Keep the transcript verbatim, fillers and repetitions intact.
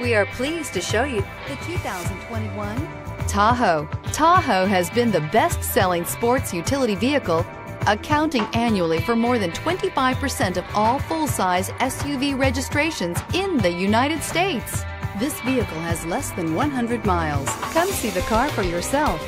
We are pleased to show you the two thousand twenty-one Tahoe. Tahoe has been the best-selling sports utility vehicle, accounting annually for more than twenty-five percent of all full-size S U V registrations in the United States. This vehicle has less than one hundred miles. Come see the car for yourself.